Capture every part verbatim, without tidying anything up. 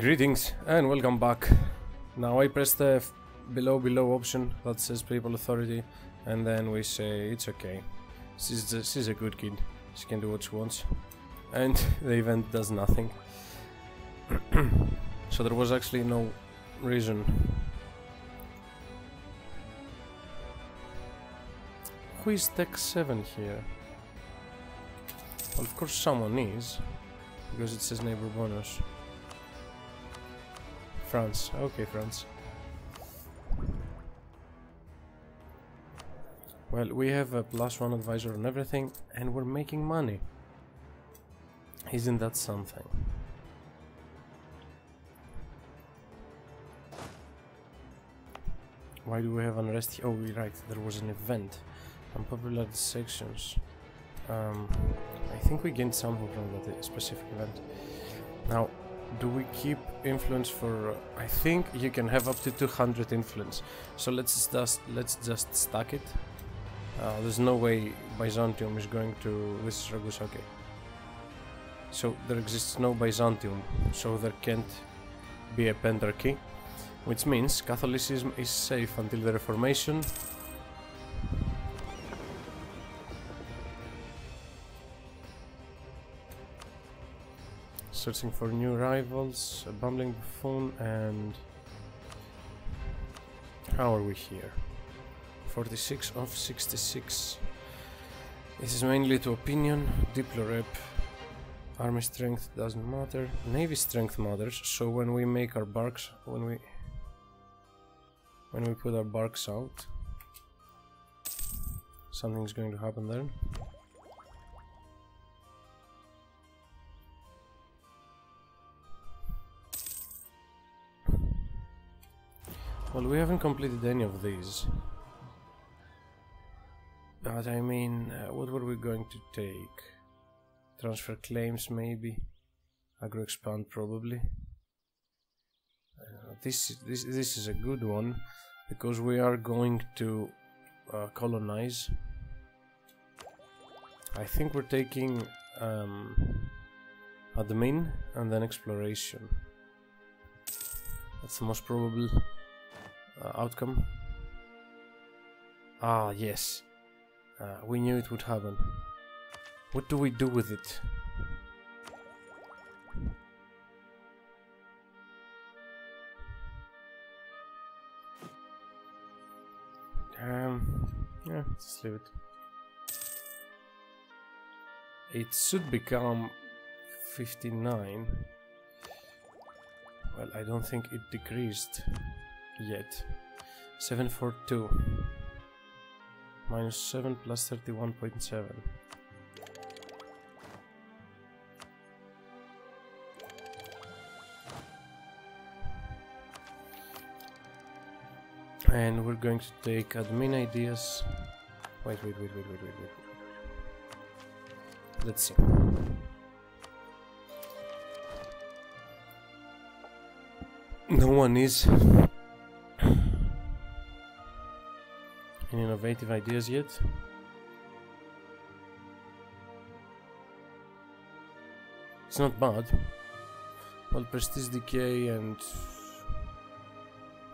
Greetings and welcome back. Now I press the below below option that says Papal Authority, and then we say it's okay. She's, just, she's a good kid, she can do what she wants. And the event does nothing. So there was actually no reason. Who is tech seven here? Well, of course someone is, because it says neighbor bonus. France, okay, France. Well, we have a plus one advisor on everything, and we're making money. Isn't that something? Why do we have unrest here? Oh, we right, there was an event. Unpopular sections. Um, I think we gained something from that specific event. Now, do we keep influence for? Uh, I think you can have up to two hundred influence. So let's just let's just stack it. Uh, there's no way Byzantium is going to. This is Ragusake. So there exists no Byzantium. So there can't be a Pentarchy, which means Catholicism is safe until the Reformation. Searching for new rivals, a bumbling buffoon, and how are we here? forty-six of sixty-six. This is mainly to opinion, diplo rep, army strength doesn't matter, navy strength matters. So when we make our barks, when we when we put our barks out, something's going to happen there. Well, we haven't completed any of these, but I mean, uh, what were we going to take? Transfer claims, maybe. Agro expand, probably. Uh, this this this is a good one because we are going to uh, colonize. I think we're taking um, admin and then exploration. That's the most probable. Uh, outcome. Ah, yes. Uh, we knew it would happen. What do we do with it? Um, yeah, let's leave it. It should become fifty-nine. Well, I don't think it decreased yet. Seven forty-two minus seven plus thirty-one point seven. And we're going to take admin ideas. Wait, wait, wait, wait, wait, wait, wait. Let's see. No one is innovative ideas yet. It's not bad. Well, prestige decay and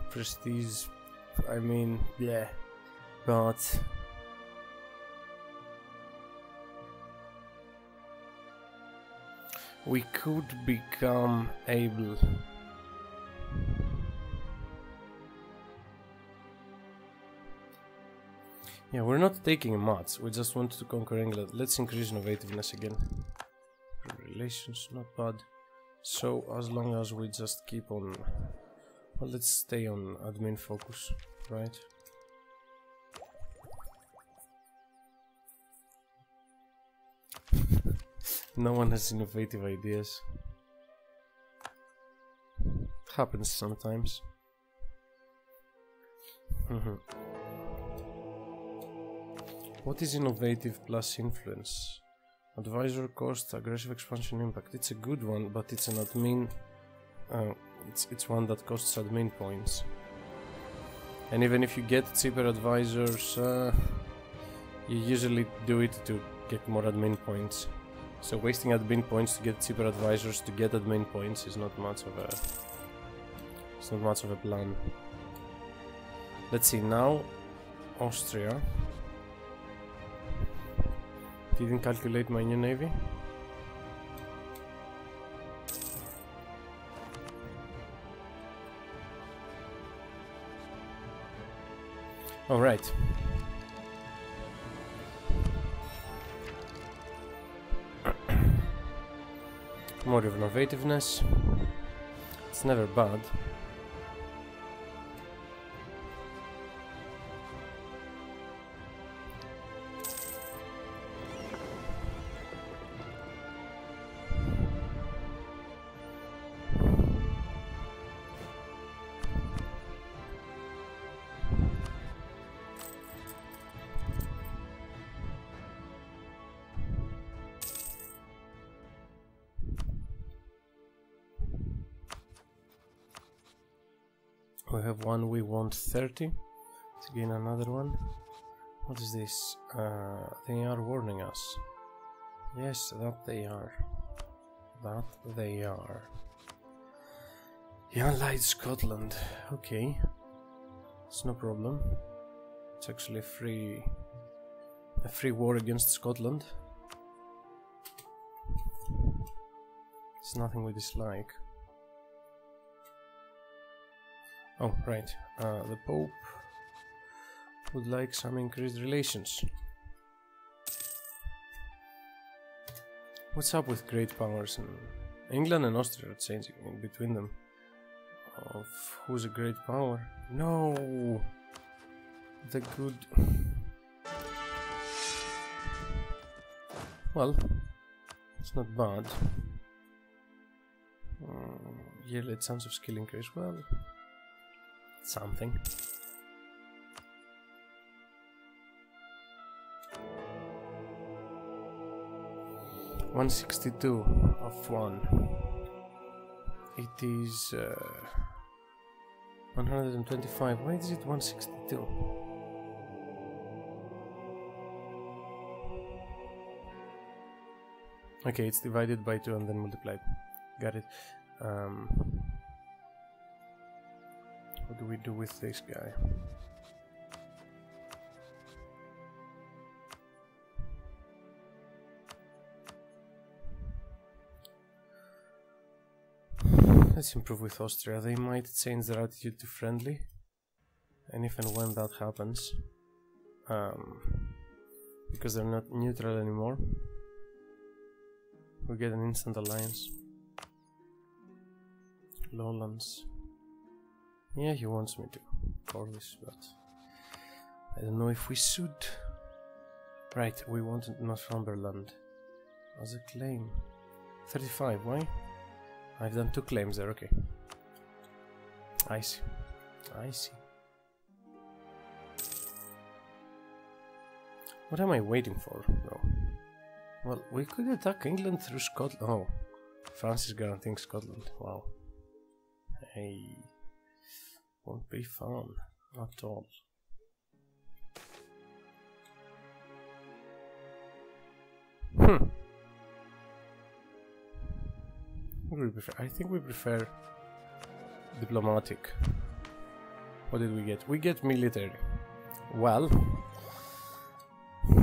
prestige, I mean, yeah, but we could become able. Yeah, we're not taking much, we just want to conquer England. Let's increase innovativeness again. Relations, not bad. So, as long as we just keep on... Well, let's stay on admin focus, right? No one has innovative ideas. It happens sometimes. Mm-hmm. What is innovative plus influence? Advisor cost, aggressive expansion impact. It's a good one, but it's an admin. Uh, it's it's one that costs admin points. And even if you get cheaper advisors, uh, you usually do it to get more admin points. So wasting admin points to get cheaper advisors to get admin points is not much of a it's not much of a plan. Let's see now. Austria didn't calculate my new navy. All right. More innovativeness. It's never bad. We have one, we want thirty. Let's gain another one. What is this? Uh, they are warning us. Yes, that they are. That they are. Allied Scotland. Okay. It's no problem. It's actually a free, a free war against Scotland. It's nothing we dislike. Oh, right. Uh, the Pope would like some increased relations. What's up with great powers? And England and Austria are changing in between them. Of who's a great power? No! The good... Well, it's not bad. Um, yearly chance of skill increase. Well... something. one sixty-two of one. It is uh, one hundred twenty-five. Why is it one sixty-two? Okay, it's divided by two and then multiplied. Got it. Um, What do we do with this guy? Let's improve with Austria. They might change their attitude to friendly. And if and when that happens, um, because they're not neutral anymore, we get an instant alliance. Lowlands. Yeah, he wants me to call this, but I don't know if we should. Right, we want Northumberland as a claim. thirty-five, why? I've done two claims there, okay. I see. I see. What am I waiting for, though? Well, we could attack England through Scotland. Oh, France is guaranteeing Scotland. Wow. Hey. Won't be fun at all. Hmm. What do we prefer? I think we prefer diplomatic. What did we get? We get military. Well,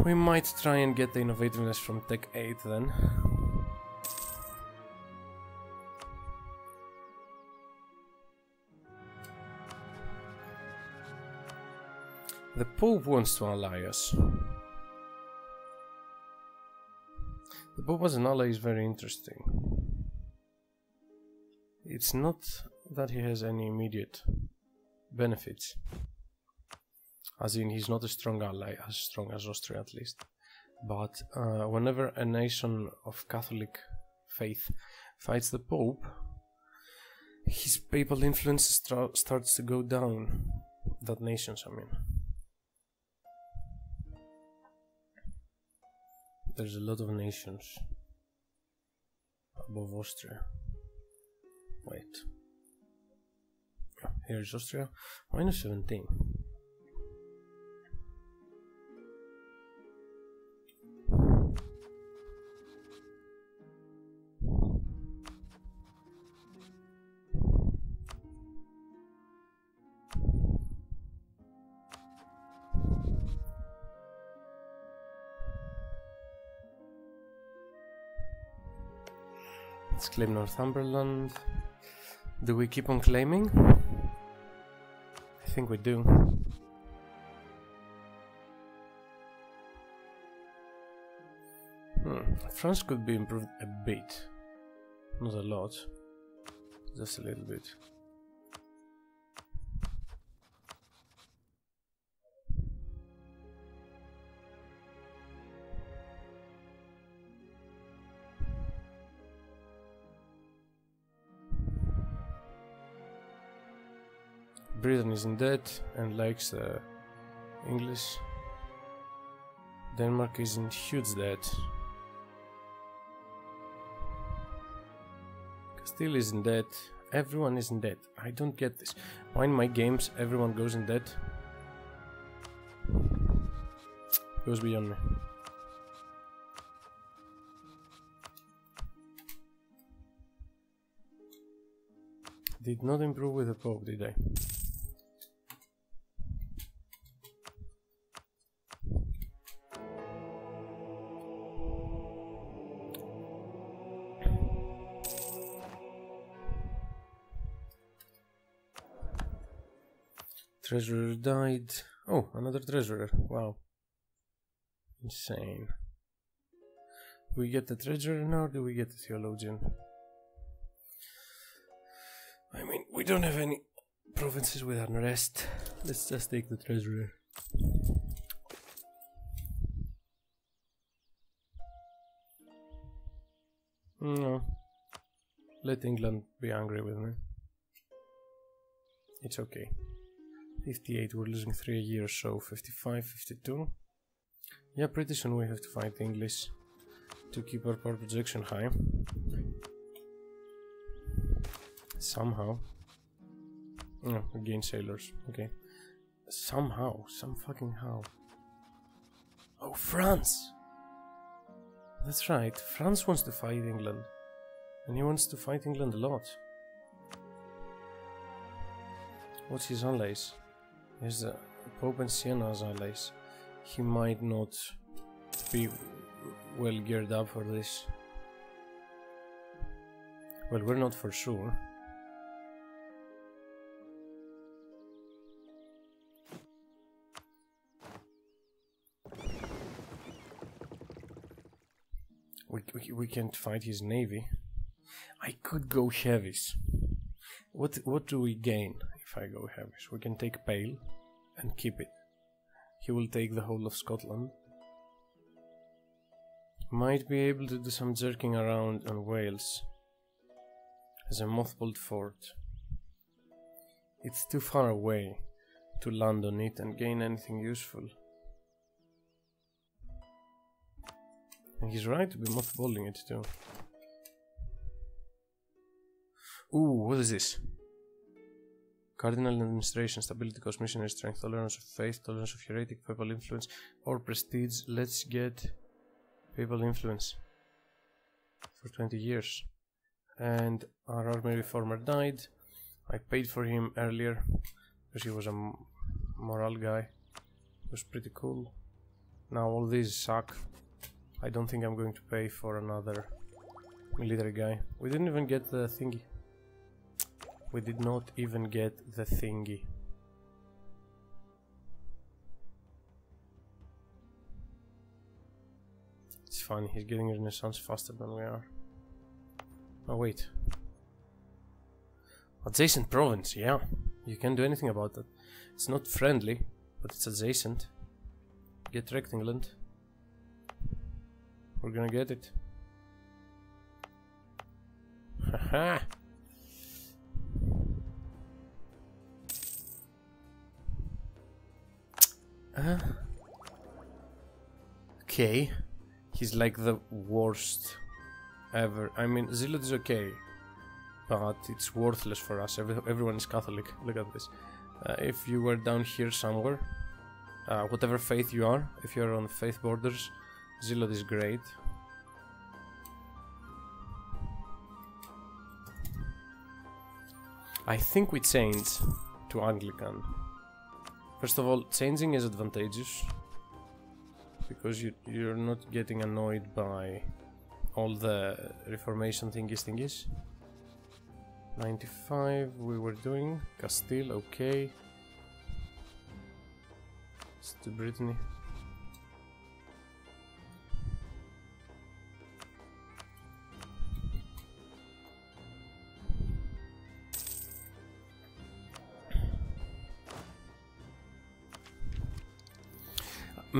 we might try and get the innovativeness from Tech eight then. The Pope wants to ally us. The Pope as an ally is very interesting. It's not that he has any immediate benefits. As in, he's not a strong ally, as strong as Austria at least. But uh, whenever a nation of Catholic faith fights the Pope, his papal influence starts to go down. That nation's, I mean. There's a lot of nations above Austria. Wait. Here is Austria. Minus seventeen. Let's claim Northumberland. Do we keep on claiming? I think we do. Hmm. France could be improved a bit. Not a lot. Just a little bit. Britain is in debt and likes the English. Denmark is in huge debt. Castile is in debt. Everyone is in debt. I don't get this. Why in my games everyone goes in debt? Goes beyond me. Did not improve with the Pope, did I? Treasurer died. Oh, another treasurer. Wow. Insane. Do we get the treasurer now or do we get the theologian? I mean, we don't have any provinces with unrest. Let's just take the treasurer. No. Let England be angry with me. It's okay. fifty-eight, we're losing three a year, so fifty-five, fifty-two. Yeah, pretty soon we have to fight the English to keep our power projection high. Somehow. No, oh, again sailors, okay. Somehow, some fucking how. Oh, France! That's right, France wants to fight England. And he wants to fight England a lot. What's his allies? Is the Pope and Siena's allies. He might not be well geared up for this. Well, we're not for sure. We, we, we can't fight his navy. I could go heavies. What, what do we gain if I go heavies? We can take Pale and keep it. He will take the whole of Scotland. Might be able to do some jerking around on Wales as a mothballed fort. It's too far away to land on it and gain anything useful. And he's right to be mothballing it too. Ooh, what is this? Cardinal administration, stability, cost, missionary strength, tolerance of faith, tolerance of heretic, papal influence, or prestige. Let's get papal influence for twenty years. And our army reformer died. I paid for him earlier because he was a moral guy. It was pretty cool. Now all these suck. I don't think I'm going to pay for another military guy. We didn't even get the thingy. We did not even get the thingy. It's funny, he's getting Renaissance faster than we are. Oh wait. Adjacent province, yeah. You can't do anything about that. It's not friendly, but it's adjacent. Get wrecked, England. We're gonna get it. Haha! Uh, okay, he's like the worst ever. I mean, Zealot is okay, but it's worthless for us. Every, everyone is Catholic. Look at this. Uh, if you were down here somewhere, uh, whatever faith you are, if you're on faith borders, Zealot is great. I think we change to Anglican. First of all, changing is advantageous because you, you're not getting annoyed by all the reformation thingies thingies. ninety-five we were doing. Castile, okay. It's to Brittany.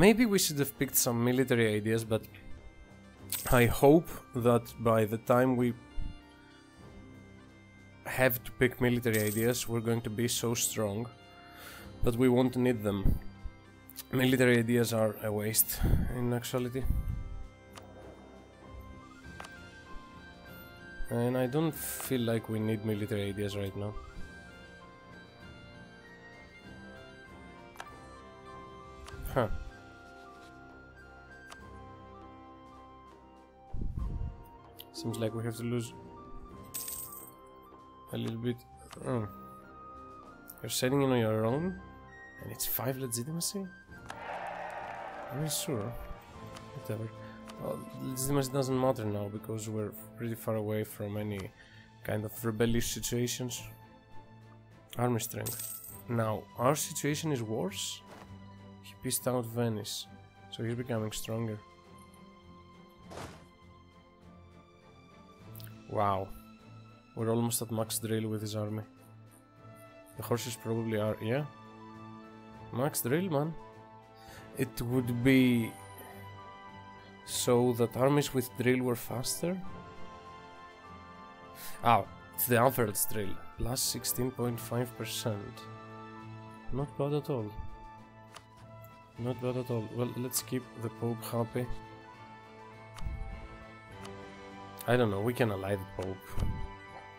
Maybe we should have picked some military ideas, but I hope that by the time we have to pick military ideas, we're going to be so strong that we won't need them. Military ideas are a waste in actuality. And I don't feel like we need military ideas right now. Huh. Seems like we have to lose a little bit. Oh. You're setting in on your own? And it's five legitimacy? I'm not sure. Whatever. Well, legitimacy doesn't matter now because we're pretty far away from any kind of rebellious situations. Army strength. Now, our situation is worse. He pissed out Venice, so he's becoming stronger. Wow, we're almost at max drill with his army. The horses probably are, yeah. Max drill, man. It would be so that armies with drill were faster. Oh, it's the average drill, plus sixteen point five percent. Not bad at all. Not bad at all. Well, let's keep the Pope happy. I don't know, we can ally the Pope.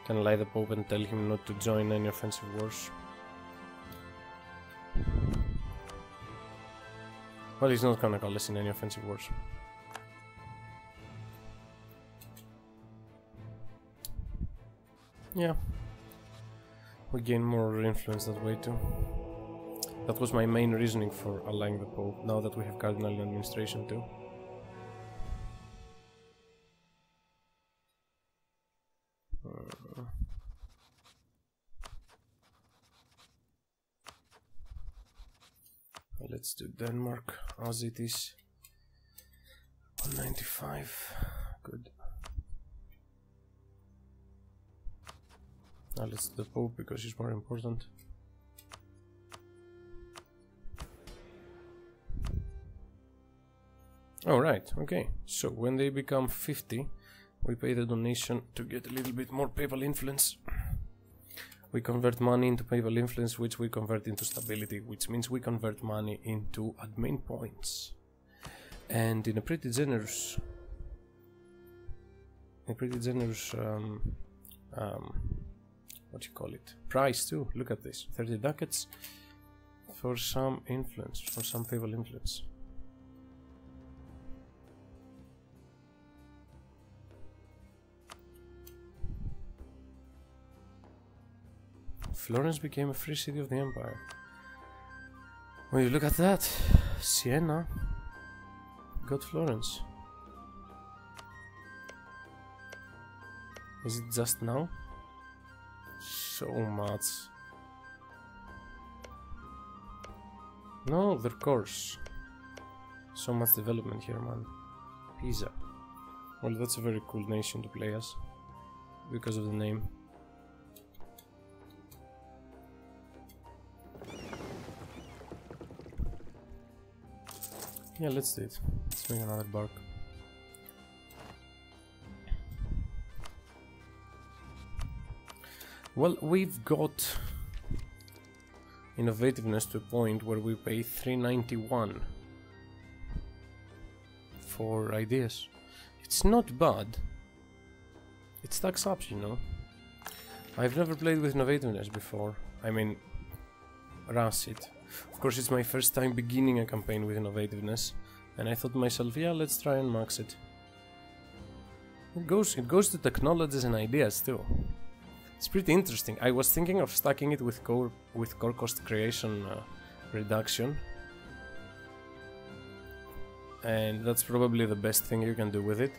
Can ally the Pope and tell him not to join any offensive wars. Well, he's not gonna call us in any offensive wars. Yeah. We gain more influence that way too. That was my main reasoning for allying the Pope, now that we have Cardinal administration too. Let's do Denmark as it is. one ninety-five. Good. Now let's do the Pope because he's more important. Alright, okay. So when they become fifty, we pay the donation to get a little bit more papal influence. We convert money into papal influence, which we convert into stability, which means we convert money into admin points. And in a pretty generous, a pretty generous, um, um, what do you call it? Price too, look at this, thirty ducats for some influence, for some papal influence. Florence became a free city of the empire. When you look at that, Siena got Florence. Is it just now? So much. No, their course. So much development here, man. Pisa. Well, that's a very cool nation to play as, because of the name. Yeah, let's do it. Let's make another bark. Well, we've got innovativeness to a point where we pay three ninety-one for ideas. It's not bad. It stacks up, you know. I've never played with innovativeness before. I mean, rush it. Of course, it's my first time beginning a campaign with innovativeness, and I thought to myself, yeah, let's try and max it. It goes, it goes to technologies and ideas too. It's pretty interesting. I was thinking of stacking it with core, with core cost creation uh, reduction, and that's probably the best thing you can do with it.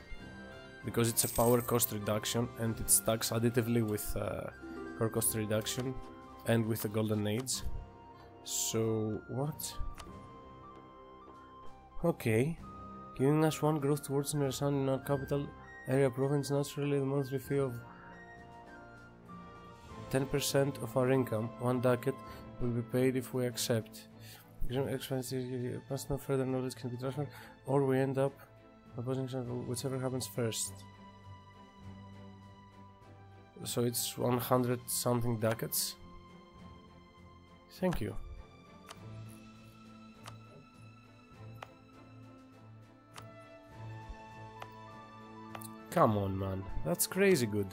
because it's a power cost reduction and it stacks additively with uh, her cost reduction and with the Golden Age. So what? Okay, giving us one growth towards inner sun in our capital area province naturally the monthly fee of ten percent of our income, one ducat, will be paid if we accept. Plus no further knowledge can be transferred, or we end up opposing whichever happens first. So it's one hundred something ducats. Thank you. Come on, man, that's crazy good.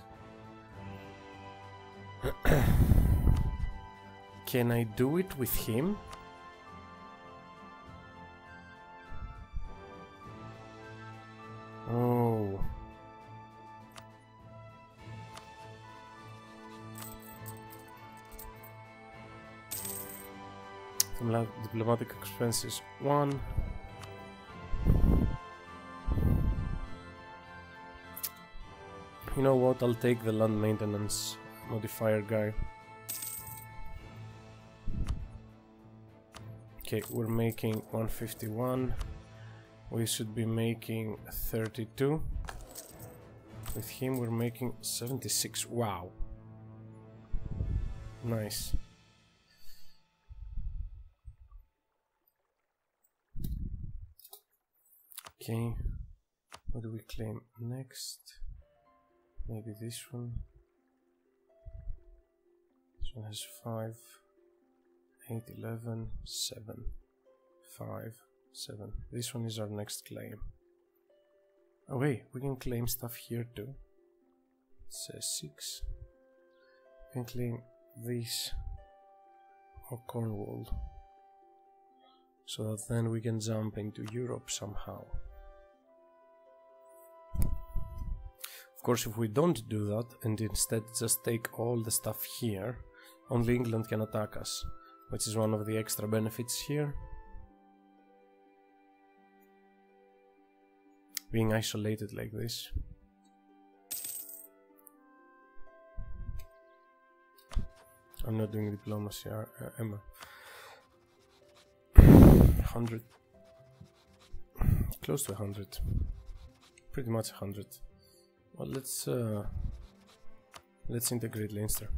Can I do it with him? Oh. Diplomatic expenses one. You know what? I'll take the land maintenance modifier guy. Okay, we're making one fifty-one. We should be making thirty-two. With him we're making seventy-six. Wow. Nice. Okay. What do we claim next? Maybe this one. This one has five, eight, eleven, seven, five, seven. This one is our next claim. Oh wait, we can claim stuff here too. It says six. We can claim this or Cornwall. So that then we can jump into Europe somehow. Of course, if we don't do that and instead just take all the stuff here, only England can attack us, which is one of the extra benefits here. Being isolated like this. I'm not doing diplomacy, am I? one hundred. Close to one hundred. Pretty much one hundred. Well, let's uh, let's integrate Leinster.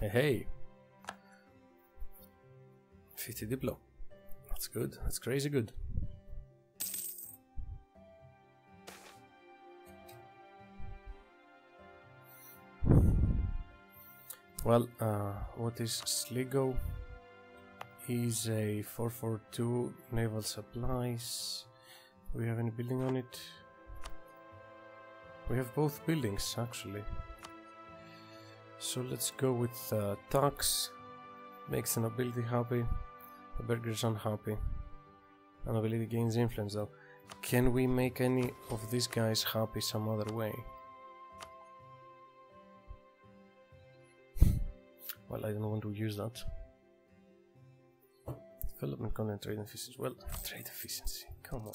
Hey, hey, fifty diplo. That's good. That's crazy good. Well, uh, what is Sligo? Is a four forty-two naval supplies. Do we have any building on it? We have both buildings actually. So let's go with uh, tax. Makes the nobility happy. The burgers unhappy. The nobility gains influence though. Can we make any of these guys happy some other way? Well, I don't want to use that. Development content, trade efficiency. Well, trade efficiency. Come on.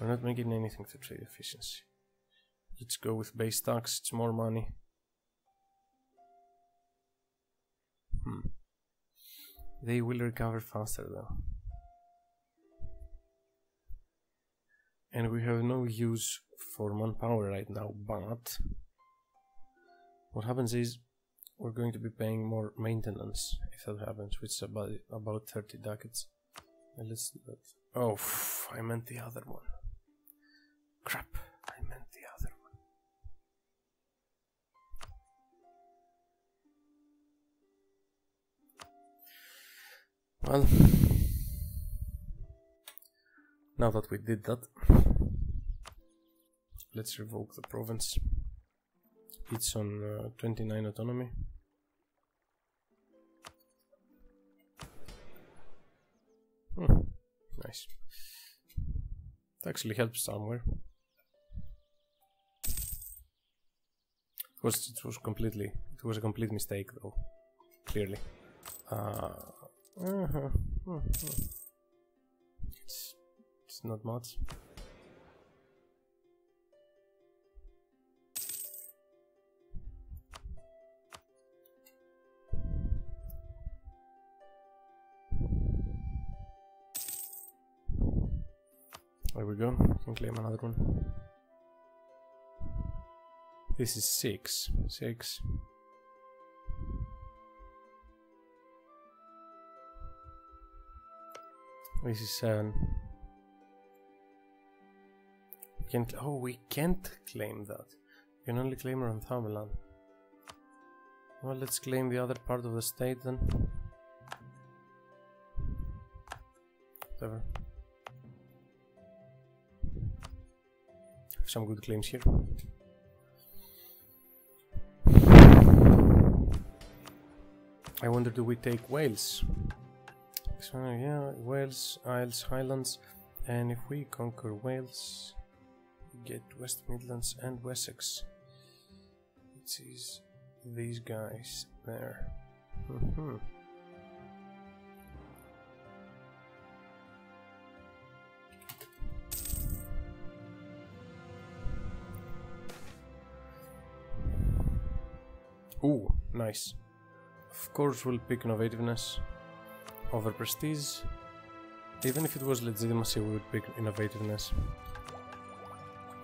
We're not making anything to trade efficiency. Let's go with base tax. It's more money. Hmm. They will recover faster though. And we have no use for manpower right now, but what happens is we're going to be paying more maintenance if that happens, which is about, about thirty ducats. And let's do that. Oh, I meant the other one. Crap, I meant the other one. Well, now that we did that, let's revoke the province. It's on uh, twenty-nine autonomy. Hmm, nice. It actually helps somewhere. Of course, it was completely, it was a complete mistake though, clearly. Uh, uh-huh. not much. There we go, we can claim another one. This is six. Six. This is seven. We can't, oh, we can't claim that. We can only claim Northumberland. Well, let's claim the other part of the state then. Whatever. Some good claims here. I wonder, do we take Wales? So, yeah, Wales, Isles, Highlands, and if we conquer Wales, we get West Midlands and Wessex. It is these guys there. Mm-hmm. Ooh, nice. Of course we'll pick innovativeness over prestige. Even if it was legitimacy, we would pick innovativeness.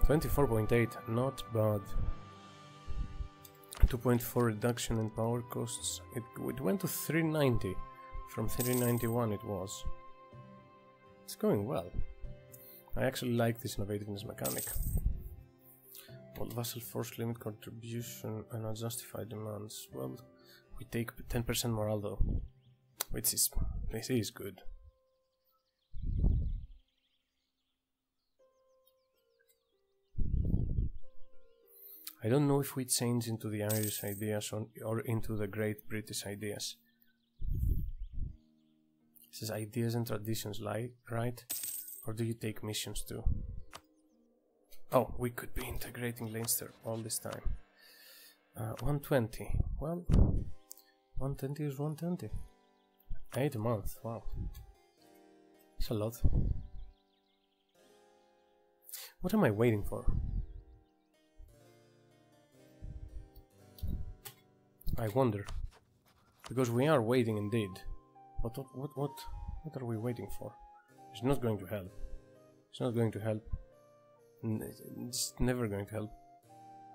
twenty-four point eight, not bad. two point four reduction in power costs. It, it went to three ninety. From three ninety-one it was. It's going well. I actually like this innovativeness mechanic. Well, vassal force limit contribution and unjustified demands. Well, we take ten percent morale though, which is, this is good. I don't know if we change into the Irish ideas or, or into the Great British ideas. It says ideas and traditions, lie, right? Or do you take missions too? Oh, we could be integrating Leinster all this time. Uh, one twenty. Well, one twenty is one twenty. Eight a month, wow. It's a lot. What am I waiting for? I wonder. Because we are waiting indeed. But what, what, what, what are we waiting for? It's not going to help. It's not going to help. It's never going to help.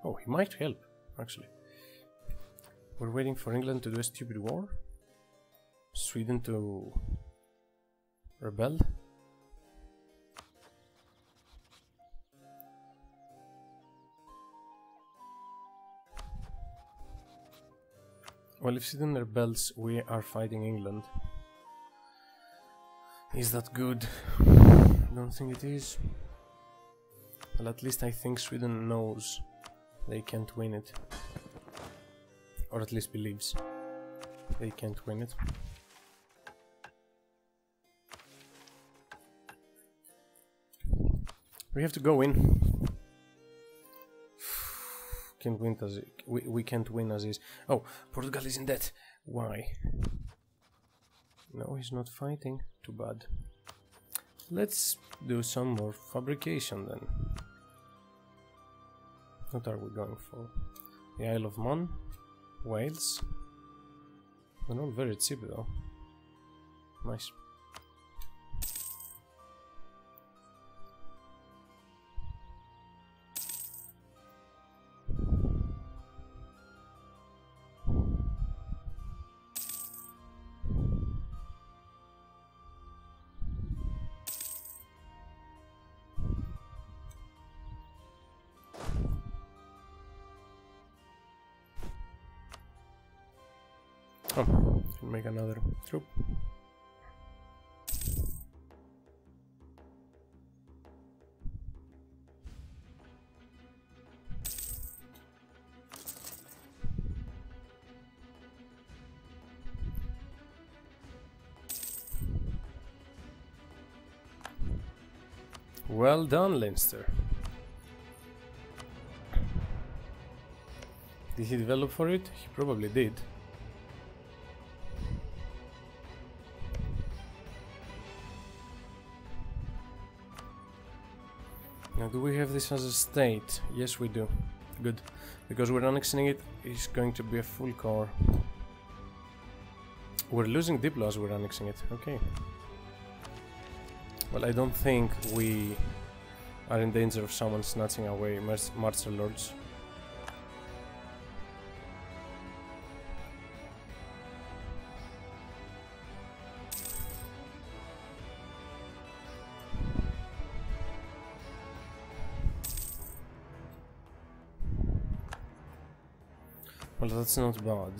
Oh, he might help, actually. We're waiting for England to do a stupid war? Sweden to rebel? Well, if Sweden rebels, we are fighting England. Is that good? I don't think it is. Well, at least I think Sweden knows they can't win it. Or at least believes they can't win it. We have to go in. Can't win as we, we can't win as is. Oh, Portugal is in debt. Why? No, he's not fighting. Too bad. Let's do some more fabrication then. What are we going for? The Isle of Man, Wales. They're not very cheap though. Nice. Oh, can make another troop. Well done, Leinster. Did he develop for it? He probably did. Now, do we have this as a state? Yes, we do. Good. Because we're annexing it, it's going to be a full core. We're losing Diplo as we're annexing it. Okay. Well, I don't think we are in danger of someone snatching away Martial Lords. Well, that's not bad,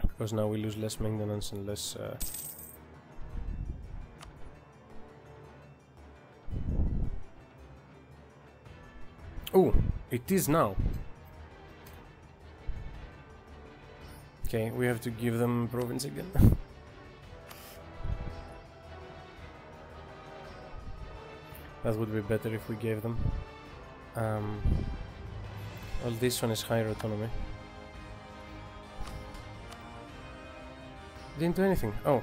because now we lose less maintenance and less... Uh, oh, it is now! Okay, we have to give them province again. That would be better if we gave them. Um, Well, this one is higher autonomy. Didn't do anything. Oh.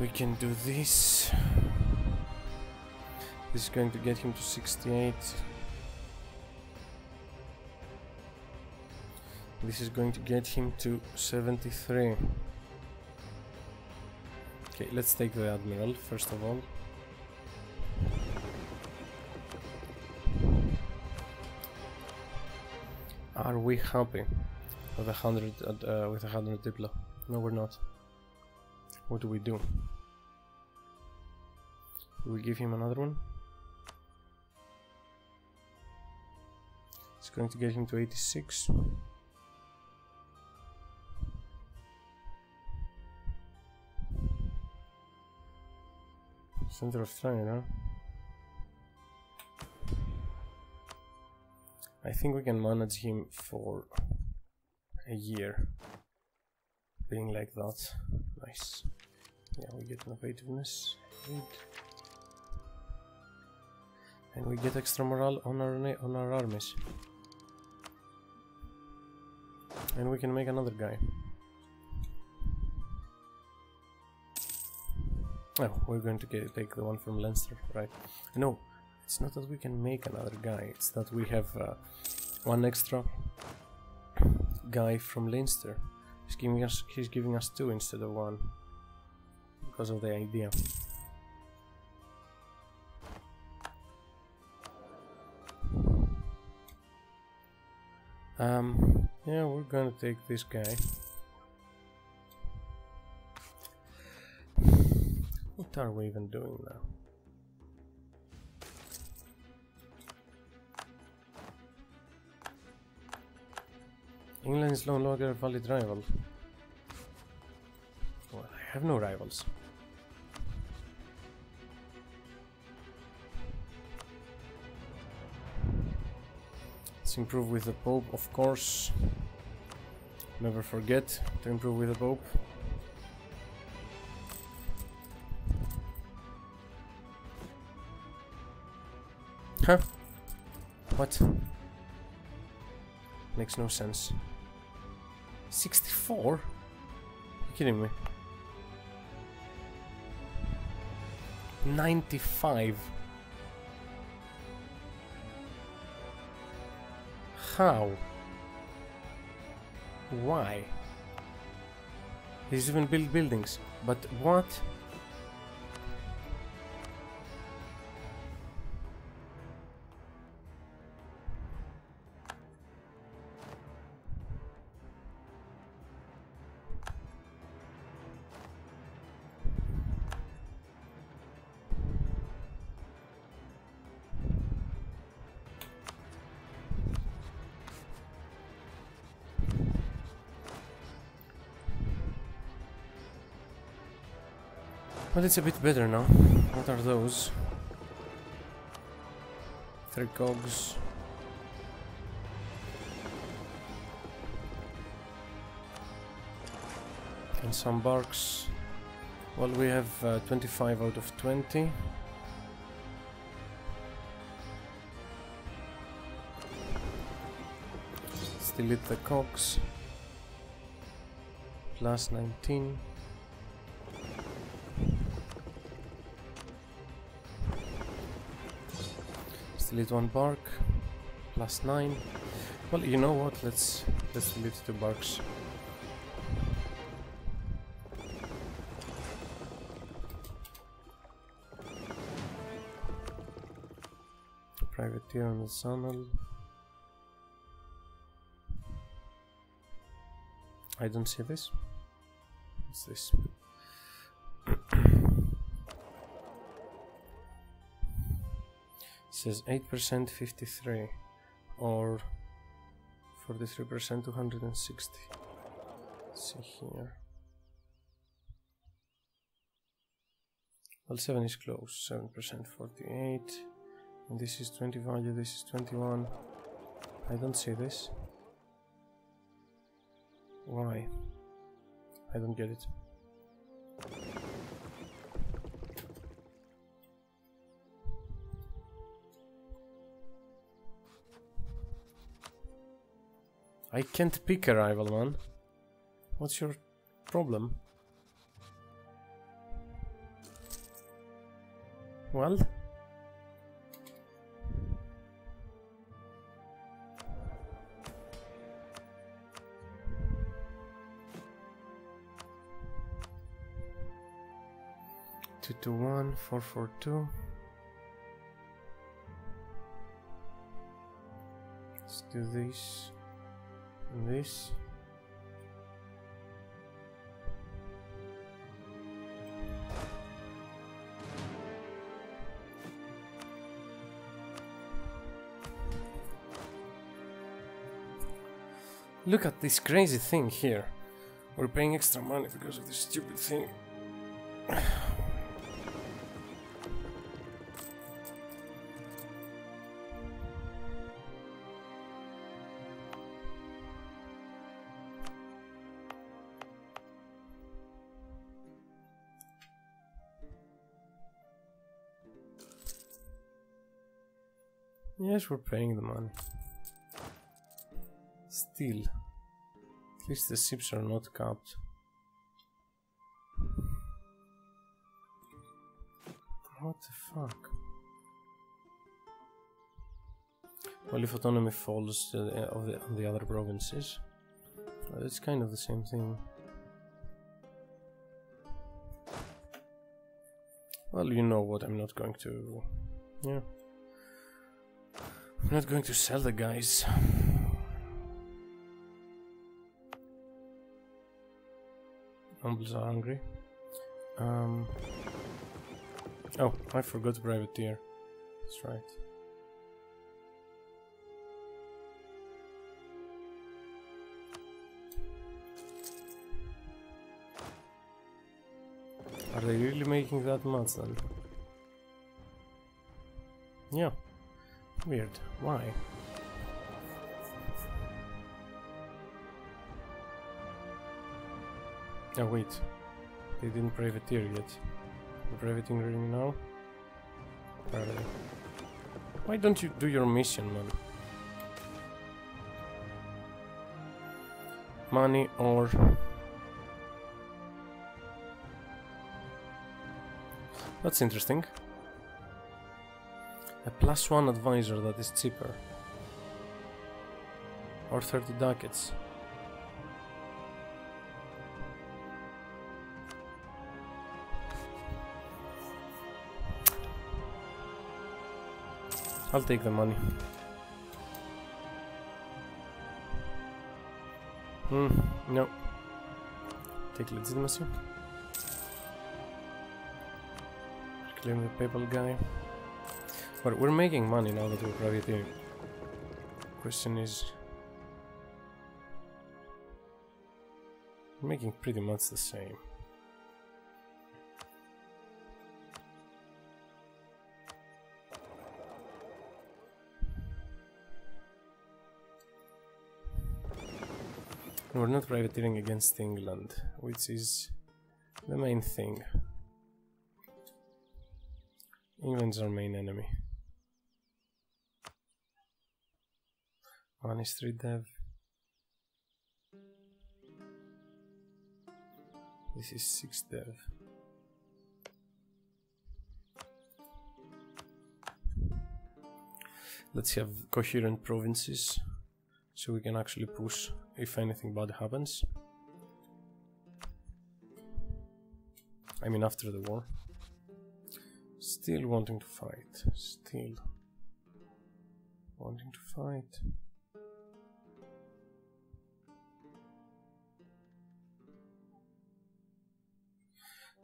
We can do this. This is going to get him to sixty-eight. This is going to get him to seventy-three. Okay, let's take the admiral first of all. Are we happy with a hundred uh, with a hundred Diplo? No, we're not. What do we do? Do we give him another one? It's going to get him to eighty-six. Center of Triangle, huh? I think we can manage him for a year, being like that. Nice. Yeah, we get innovativeness. Good. And we get extra morale on our on our armies. And we can make another guy. Oh, we're going to get, take the one from Leinster, right? No. It's not that we can make another guy, it's that we have uh, one extra guy from Leinster. He's giving us, he's giving us two instead of one, because of the idea. Um, yeah, we're gonna take this guy. What are we even doing now? England is no longer a valid rival. Well, I have no rivals. Let's improve with the Pope, of course. Never forget to improve with the Pope. Huh? What? Makes no sense. sixty-four? You're kidding me. ninety-five. How? Why? He's even built buildings. But what? Well, it's a bit better now. What are those? Three cogs. And some barks. Well, we have uh, twenty-five out of twenty. Let's delete the cogs. Plus nineteen. delete one bark. Plus nine. Well, you know what? Let's let's delete two barks. Privateer on the Sunnel. I don't see this. What's this? Says eight percent fifty-three or forty-three percent two hundred sixty. Let's see here. Well, seven is close, seven percent forty-eight. And this is twenty value, this is twenty-one. I don't see this. Why? I don't get it. I can't pick a rival, man. What's your problem? Well? two two one, four four two. Let's do this. And this. Look at this crazy thing here. We're paying extra money because of this stupid thing. Yes, we're paying the money. Still, at least the ships are not capped. What the fuck? Well, if autonomy falls to the, of the, on the other provinces, well, it's kind of the same thing. Well, you know what? I'm not going to. Yeah. I'm not going to sell the guys. Nobles are hungry. Um, oh, I forgot privateer. That's right. Are they really making that much then? Yeah. Weird. Why? Oh wait, they didn't privateer yet. They're privateering now? Are they? Why don't you do your mission, man? Money or... That's interesting. A plus one advisor that is cheaper. Or thirty ducats. I'll take the money. Hmm, no. Take legitimacy. Claim the papal guy. But we're making money now that we're privateering. Question is... We're making pretty much the same. And we're not privateering against England, which is the main thing. England's our main enemy. Honestly, dev. This is six dev. Let's have coherent provinces, so we can actually push if anything bad happens. I mean, after the war. Still wanting to fight. Still wanting to fight.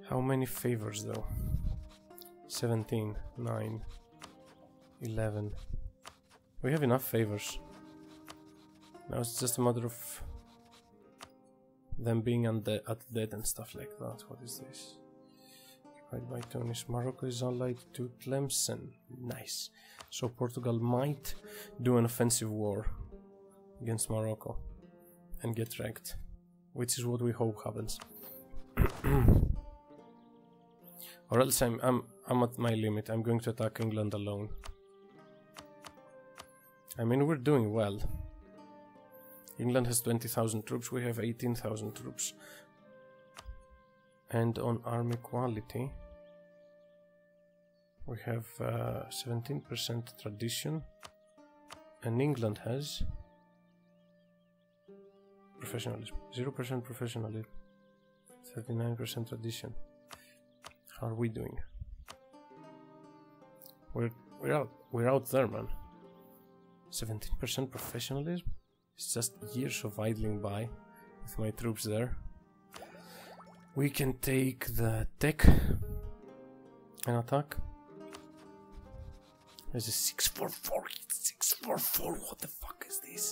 How many favors though? seventeen, nine, eleven. We have enough favors. Now it's just a matter of them being unde at dead and stuff like that. What is this? Right by Tunis. Morocco is allied to Tlemcen. Nice. So Portugal might do an offensive war against Morocco and get wrecked, which is what we hope happens. Or else I'm I'm I'm at my limit. I'm going to attack England alone. I mean, we're doing well. England has twenty thousand troops, we have eighteen thousand troops. And on army quality, we have seventeen percent uh, tradition, and England has professionalism, zero percent professionalism, thirty-nine percent tradition. How are we doing? We're, we're, out, we're out there, man. seventeen percent professionalism? It's just years of idling by with my troops there. We can take the tech and attack. There's a six four four. It's six four four. What the fuck is this?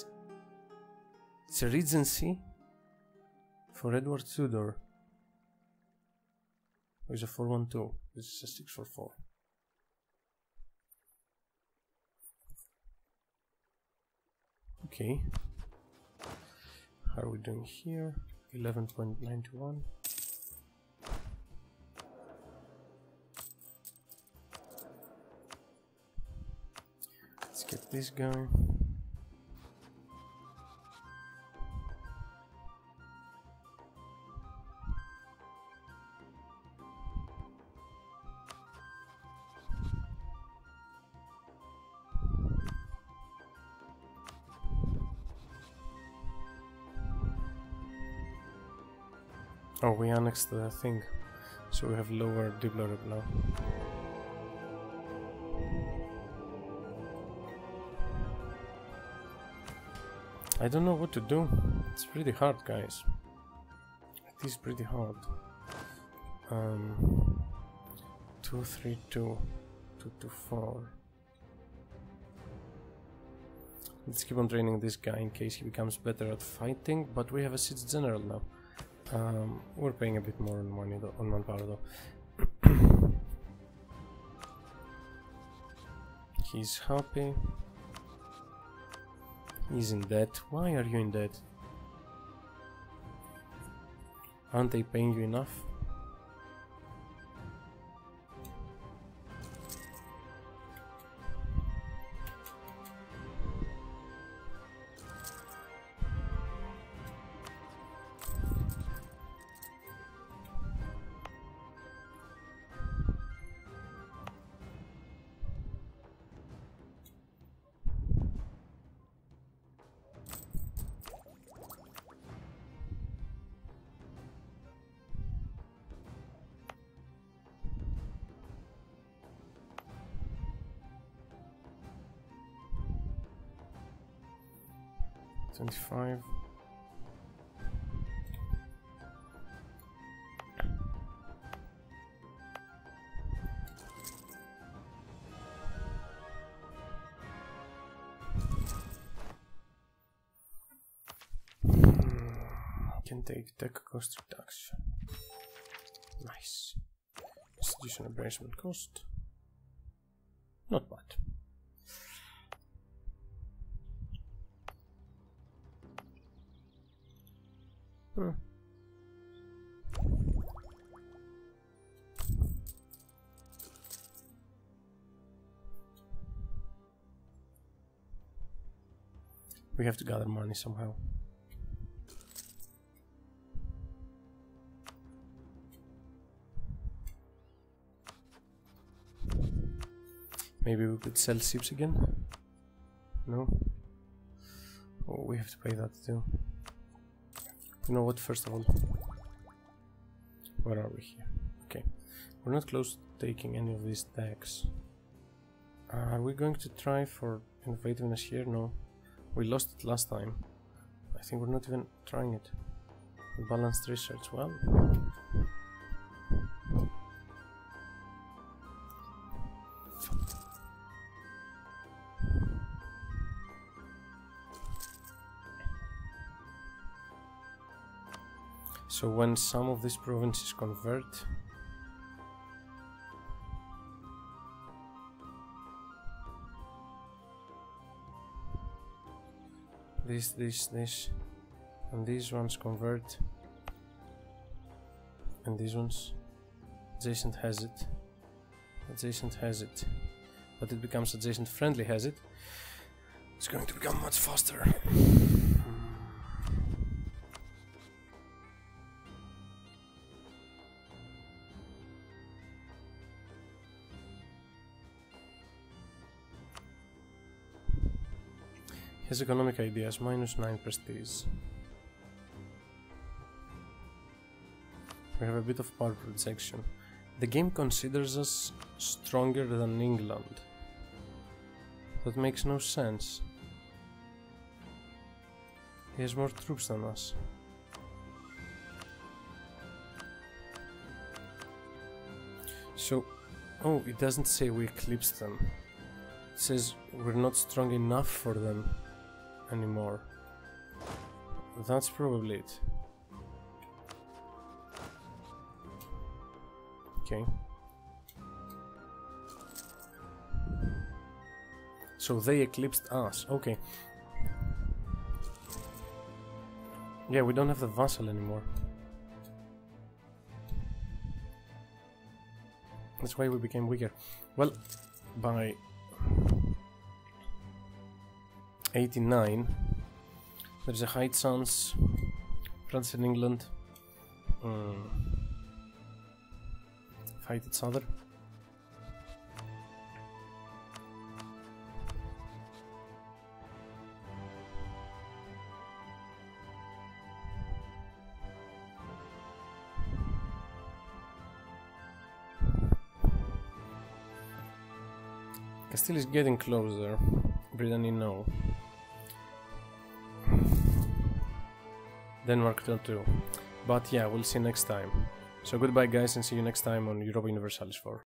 It's a regency for Edward Tudor. There's a four one two. This is a six four four. Okay. How are we doing here? eleven point nine one. Let's get this going. Oh, we annexed the thing, so we have lower development now. I don't know what to do. It's pretty hard, guys. It is pretty hard. Um, two, three, two, two, two, four. Let's keep on training this guy in case he becomes better at fighting. But we have a sixth general now. Um, we're paying a bit more on money though, on manpower though. He's happy. He's in debt. Why are you in debt? Aren't they paying you enough? twenty-five. Can take tech cost reduction. Nice. Institutional embarrassment cost. Not bad. Hmm. We have to gather money somehow. Maybe we could sell ships again. No? Oh, we have to pay that too. You know what, first of all, where are we here? Okay, we're not close to taking any of these tags. Uh, are we going to try for inventiveness here? No. We lost it last time. I think we're not even trying it. Balanced research, well... So when some of these provinces convert... This, this, this, and these ones convert, and these ones, adjacent has it, adjacent has it, but it becomes adjacent friendly has it, it's going to become much faster. His economic ideas, minus nine prestige. We have a bit of power projection. The game considers us stronger than England. That makes no sense. He has more troops than us. So, oh, it doesn't say we eclipsed them. It says we're not strong enough for them anymore. That's probably it. Okay. So they eclipsed us. Okay. Yeah, we don't have the vassal anymore. That's why we became weaker. Well, by eighty-nine, there's a high chance France and England um, fight each other. Castile is getting closer. Brittany, no. Denmark too, but yeah, we'll see next time. So goodbye guys, and see you next time on Europa Universalis four.